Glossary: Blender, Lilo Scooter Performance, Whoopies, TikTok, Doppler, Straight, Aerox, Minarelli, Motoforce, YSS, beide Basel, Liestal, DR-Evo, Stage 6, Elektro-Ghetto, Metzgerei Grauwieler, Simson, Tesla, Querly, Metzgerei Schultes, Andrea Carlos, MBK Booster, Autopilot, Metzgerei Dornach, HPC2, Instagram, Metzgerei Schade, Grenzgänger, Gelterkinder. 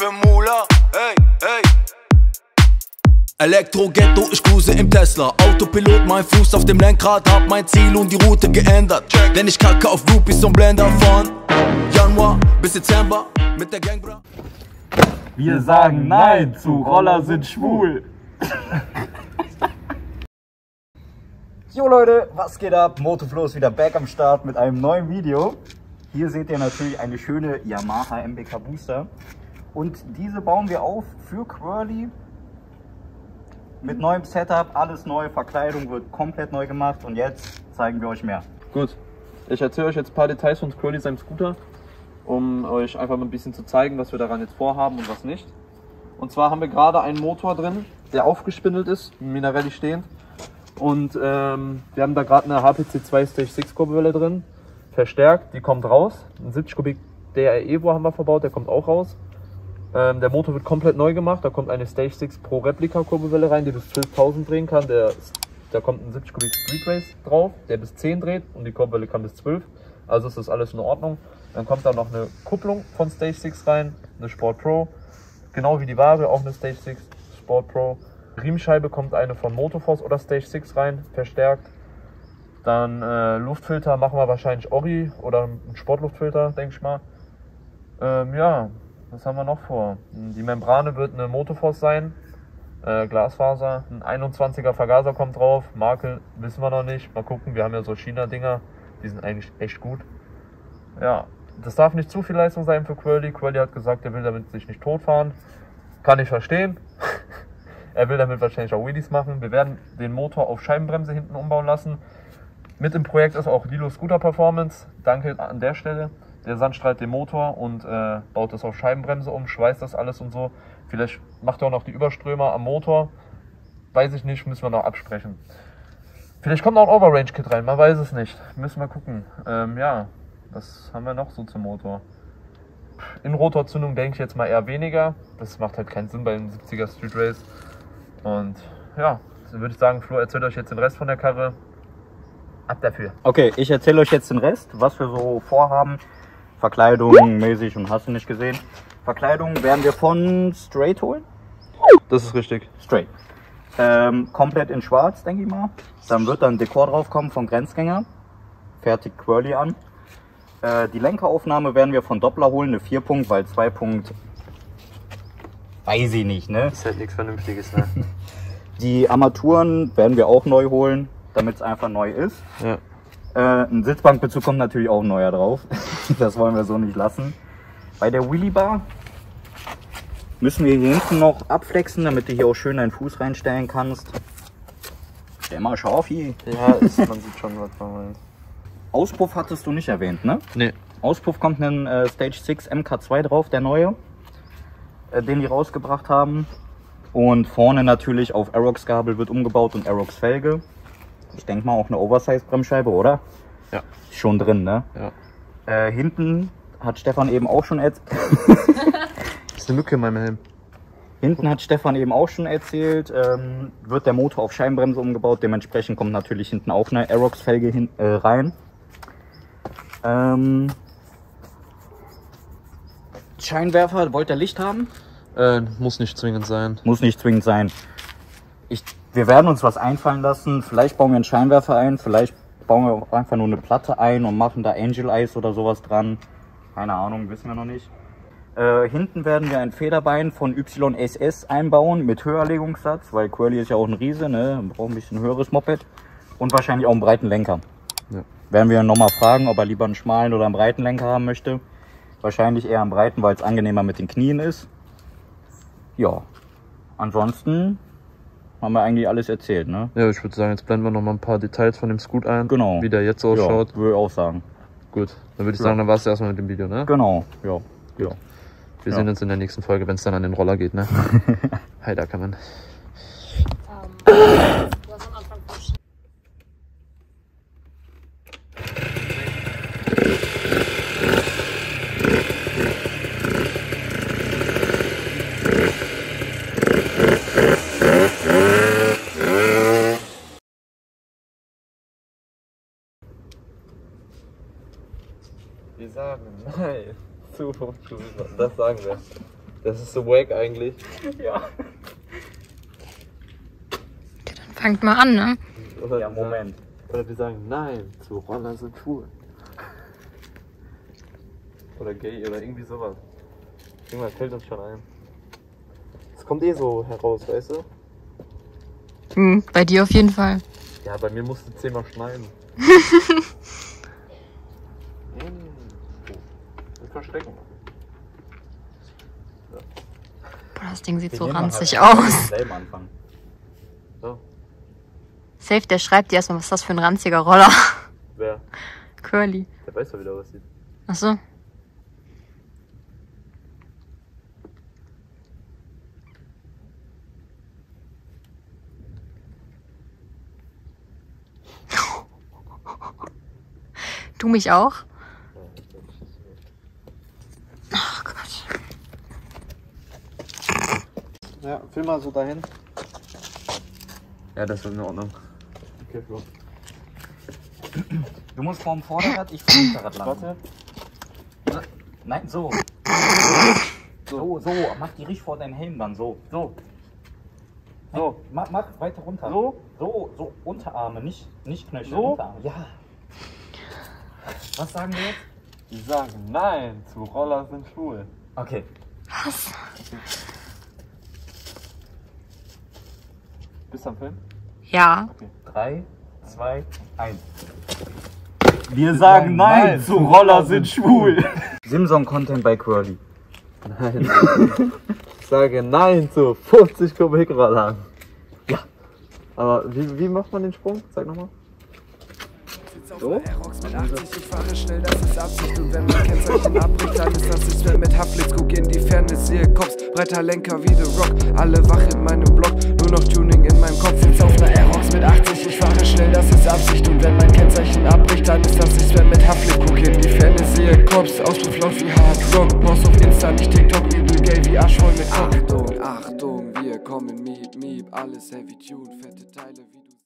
bin Mula, ey, ey. Elektro-Ghetto, ich cruise im Tesla. Autopilot, mein Fuß auf dem Lenkrad. Hab mein Ziel und die Route geändert. Denn ich kacke auf Whoopies und Blender von Januar bis Dezember mit der Gang, bra. Wir sagen Nein zu Roller sind schwul. Jo Leute, was geht ab? Motoforce ist wieder back am Start mit einem neuen Video. Hier seht ihr natürlich eine schöne Yamaha MBK Booster. Und diese bauen wir auf für Querly. Mit neuem Setup, alles neu, Verkleidung wird komplett neu gemacht und jetzt zeigen wir euch mehr. Gut, ich erzähle euch jetzt ein paar Details von Querly, seinem Scooter, um euch einfach mal ein bisschen zu zeigen, was wir daran jetzt vorhaben und was nicht. Und zwar haben wir gerade einen Motor drin, der aufgespindelt ist, Minarelli stehend. Und wir haben da gerade eine HPC2 Stage 6 Kurbelwelle drin, verstärkt, die kommt raus. Ein 70 Kubik DR-Evo haben wir verbaut, der kommt auch raus. Der Motor wird komplett neu gemacht, da kommt eine Stage 6 Pro Replika Kurbelwelle rein, die bis 12.000 drehen kann. Da kommt ein 70 Kubik Street Race drauf, der bis 10 dreht und die Kurbelwelle kann bis 12. Also ist das alles in Ordnung. Dann kommt da noch eine Kupplung von Stage 6 rein, eine Sport Pro. Genau wie die Ware, auch eine Stage 6 Sport Pro. Riemenscheibe kommt eine von Motoforce oder Stage 6 rein, verstärkt. Dann Luftfilter machen wir wahrscheinlich Ori oder einen Sportluftfilter, denke ich mal. Ja. Was haben wir noch vor? Die Membrane wird eine Motoforce sein, Glasfaser, ein 21er Vergaser kommt drauf, Marke wissen wir noch nicht, mal gucken, wir haben ja so China-Dinger, die sind eigentlich echt gut. Ja, das darf nicht zu viel Leistung sein für Querly. Querly hat gesagt, er will damit sich nicht totfahren, kann ich verstehen. Er will damit wahrscheinlich auch Wheelies machen, wir werden den Motor auf Scheibenbremse hinten umbauen lassen. Mit im Projekt ist auch Lilo Scooter Performance, danke an der Stelle. Der sandstrahlt den Motor und baut das auf Scheibenbremse um, schweißt das alles und so. Vielleicht macht er auch noch die Überströmer am Motor. Weiß ich nicht, müssen wir noch absprechen. Vielleicht kommt noch ein Overrange-Kit rein, man weiß es nicht. Müssen wir gucken. Ja, was haben wir noch so zum Motor? In Rotorzündung denke ich jetzt mal eher weniger. Das macht halt keinen Sinn bei einem 70er Street Race. Und ja, dann würde ich sagen, Flo erzählt euch jetzt den Rest von der Karre. Ab dafür. Okay, ich erzähle euch jetzt den Rest, was wir so vorhaben. Verkleidung mäßig und hast du nicht gesehen. Verkleidung werden wir von Straight holen. Das ist richtig. Straight. Komplett in schwarz, denke ich mal. Dann wird dann Dekor drauf kommen von Grenzgänger. Fertig Querly an. Die Lenkeraufnahme werden wir von Doppler holen, eine 4-Punkt, weil 2-Punkt... Weiß ich nicht, ne? Ist halt nichts Vernünftiges, ne? Die Armaturen werden wir auch neu holen, damit es einfach neu ist. Ja. Ein Sitzbankbezug kommt natürlich auch neuer drauf. Das wollen wir so nicht lassen. Bei der Wheelie Bar müssen wir hier hinten noch abflexen, damit du hier auch schön deinen Fuß reinstellen kannst. Stell mal scharf hier. Ja, man sieht schon, was man meint. Auspuff hattest du nicht erwähnt, ne? Nee. Auspuff kommt ein Stage 6 MK2 drauf, der neue, den die rausgebracht haben. Und vorne natürlich auf Aerox Gabel wird umgebaut und Aerox Felge. Ich denke mal auch eine Oversize-Bremsscheibe, oder? Ja. Schon drin, ne? Ja. Hinten hat Stefan eben auch schon erzählt. Ist eine Mücke in meinem Helm. Hinten hat Stefan eben auch schon erzählt, wird der Motor auf Scheibenbremse umgebaut. Dementsprechend kommt natürlich hinten auch eine Aerox-Felge rein. Scheinwerfer, wollt ihr Licht haben? Muss nicht zwingend sein. Muss nicht zwingend sein. Wir werden uns was einfallen lassen, vielleicht bauen wir einen Scheinwerfer ein, vielleicht bauen wir auch einfach nur eine Platte ein und machen da Angel Eyes oder sowas dran. Keine Ahnung, wissen wir noch nicht. Hinten werden wir ein Federbein von YSS einbauen mit Höherlegungssatz, weil Querly ist ja auch ein Riese, ne? Man braucht ein bisschen höheres Moped und wahrscheinlich auch einen breiten Lenker. Ja. Werden wir nochmal fragen, ob er lieber einen schmalen oder einen breiten Lenker haben möchte. Wahrscheinlich eher einen breiten, weil es angenehmer mit den Knien ist. Ja, ansonsten... haben wir eigentlich alles erzählt, ne? Ja, ich würde sagen, jetzt blenden wir noch mal ein paar Details von dem Scoot ein. Genau. Wie der jetzt ausschaut. Ja, würde ich auch sagen. Gut, dann würde ich sagen, dann war es erstmal mit dem Video, ne? Genau, ja. Gut. Wir sehen uns in der nächsten Folge, wenn es dann an den Roller geht, ne? Hi, da kann man. Wir sagen Nein zu Fußball, das sagen wir. Das ist so wack eigentlich. Ja. Dann fangt mal an, ne? Oder ja, Moment. Oder wir sagen, nein, zu Roller sind schwul. Oder gay oder irgendwie sowas. Irgendwas fällt uns schon ein. Es kommt eh so heraus, weißt du? Hm, bei dir auf jeden Fall. Ja, bei mir musst du 10-mal schneiden. Mit Verstecken. So. Boah, das Ding sieht so ranzig aus. So. Safe, der schreibt dir erstmal, was ist das für ein ranziger Roller? Wer? Querly. Der weiß doch wieder, was sieht. Achso. Du mich auch? Ach Gott. Ja, film mal so dahin. Ja, das wird in Ordnung. Okay, gut. Du musst vom Vorderrad, ich vom Hinterrad landen. Warte. Nein, so. So, mach die richtig vor deinem Helm dann, so. So, mach weiter runter. So, Unterarme, nicht Knöchel, so? Unterarme, ja. Was sagen wir jetzt? Die sagen, nein, zu Roller sind schwul. Okay. Was? Bist du am Film? Ja. Okay. 3, 2, 1. Wir sagen, nein, zu Roller sind schwul. Simson Content bei Querly. Nein. Ich sage, nein, zu 50 Kubikrollern. Ja. Aber wie macht man den Sprung? Zeig nochmal. So? Aerox mit 80, ich fahre schnell, das ist Absicht. Und wenn man Kennzeichen abbricht, dann ist das nicht mehr mit Haftlicht. Guck in die Ferne, sehe Cops, breiter Lenker wie The Rock. Alle wach in meinem Block, nur noch Tuning in meinem Kopf. Sitz auf einer Aerox mit 80, ich fahre schnell, das ist Absicht. Und wenn mein Kennzeichen abbricht, dann ist das nicht mehr mit Haftlicht. Guck in die Ferne, sehe Cops, Auspuff laut wie Hard Rock. Post auf Insta, nicht TikTok, übel gay wie Arsch voll mit Kopf. Achtung, wir kommen, miep, miep, alles Heavy Tune, fette Teile wie du.